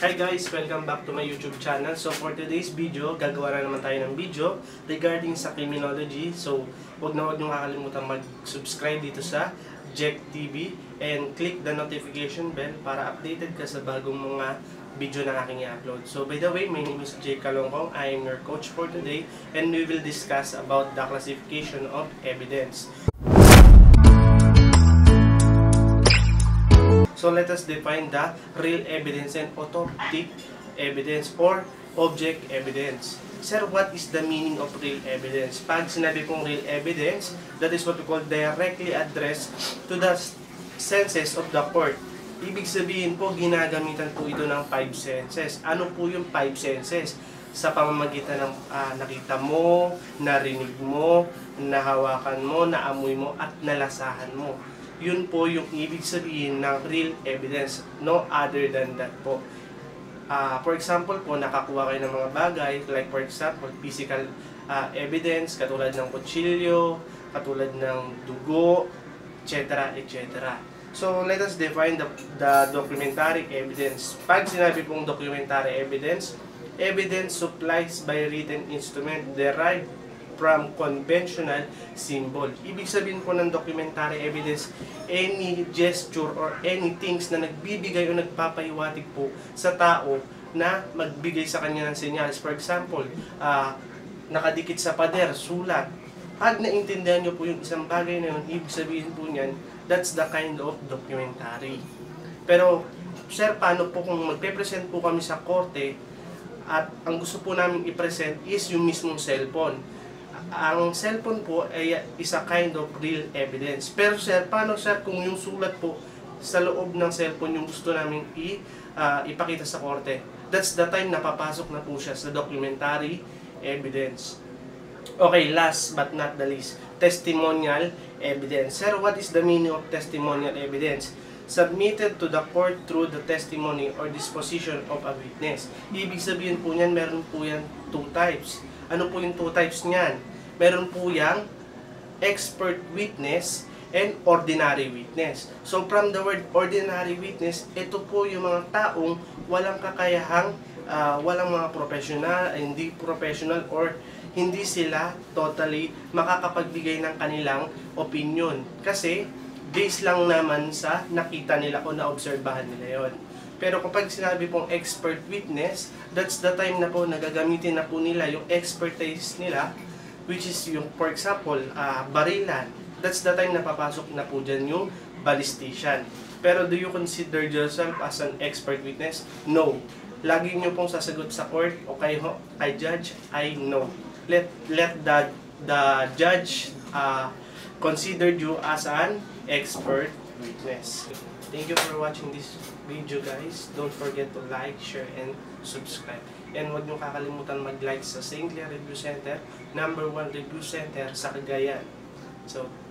Hi guys! Welcome back to my YouTube channel. So for today's video, gagawa na naman tayo ng video regarding sa criminology. So huwag niyong kakalimutan mag-subscribe dito sa Jack TV and click the notification bell para updated ka sa bagong mga video na aking i-upload. So by the way, my name is Jake Kalongkong. I am your coach for today and we will discuss about the classification of evidence. So let us define the real evidence and autoptic evidence or object evidence. Sir, what is the meaning of real evidence? Pag sinabi kong real evidence, that is what we call directly addressed to the senses of the court. Ibig sabihin po, ginagamitan po ito ng 5 senses. Ano po yung 5 senses? Sa pamamagitan ng nakita mo, narinig mo, nahawakan mo, naamoy mo, at nalasahan mo. Yun po yung ibig sabihin ng real evidence, no other than that po. For example po, nakakuha kayo ng mga bagay, like for example, physical evidence, katulad ng kutsilyo, katulad ng dugo, etc. etc. So, let us define the documentary evidence. Pag sinabi pong documentary evidence, evidence supplies by written instrument derived from conventional symbol. Ibig sabihin po ng documentary evidence, any gesture or any things na nagbibigay o nagpapahiwatig po sa tao na magbigay sa kanya ng senyales. For example, nakadikit sa pader, sulat. Pag naintindihan nyo po yung isang bagay na yun, ibig sabihin po niyan, that's the kind of documentary. Pero, sir, paano po kung magpe-present po kami sa korte at ang gusto po namin i-present is yung mismong cellphone? Ang cellphone po ay isa kind of real evidence. Pero sir, paano sir kung yung sulat po sa loob ng cellphone yung gusto namin ipakita sa korte? That's the time na papasok na po siya sa documentary evidence. Okay, last but not the least, testimonial evidence. Sir, what is the meaning of testimonial evidence? Submitted to the court through the testimony or disposition of a witness. Ibig sabihin po niyan, meron po yan 2 types. Ano po yung 2 types niyan? Meron po yung expert witness and ordinary witness. So from the word ordinary witness, ito po yung mga taong walang kakayahang, walang mga professional, hindi professional or hindi sila totally makakapagbigay ng kanilang opinion. Kasi based lang naman sa nakita nila o naobserbahan nila yon. Pero kapag sinabi pong expert witness, that's the time na po nagagamitin na po nila yung expertise nila, which is yung, for example, barilan. That's the time na papasok na po dyan yung ballistician. Pero do you consider yourself as an expert witness? No. Lagi nyo pong sasagot sa court o kay judge, I know. Let the judge consider you as an expert witness. Thank you for watching this video guys. Don't forget to like, share, and subscribe. And huwag niyong kakalimutan mag-like sa St. Clair Review Center, number 1 review center sa Cagayan. So,